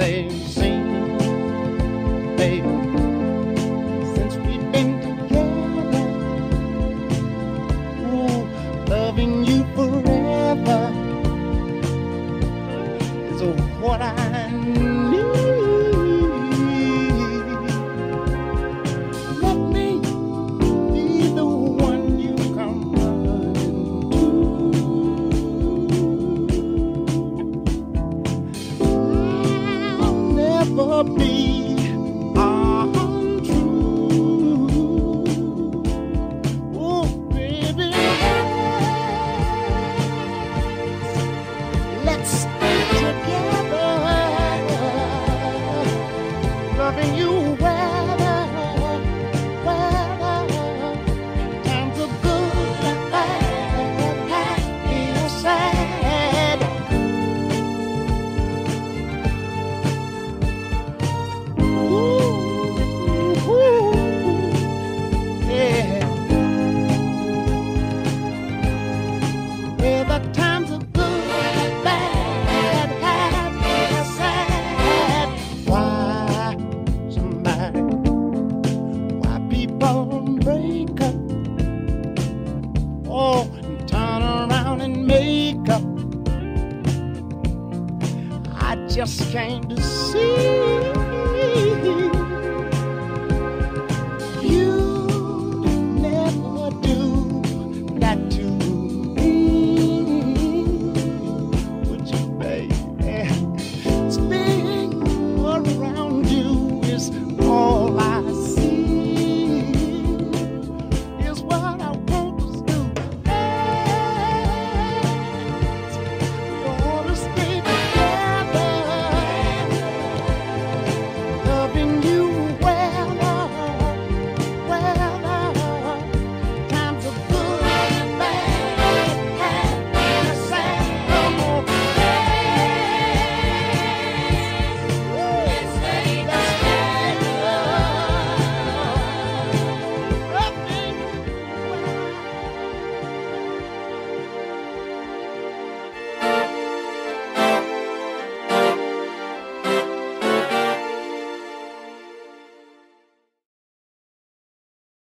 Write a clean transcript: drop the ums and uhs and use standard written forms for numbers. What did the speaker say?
say, sing, baby, since we've been together, oh, loving you forever is what I need. Let me be the one you come running to. I'll never be untrue. Oh, baby, let's stay together, loving you well. Just came to see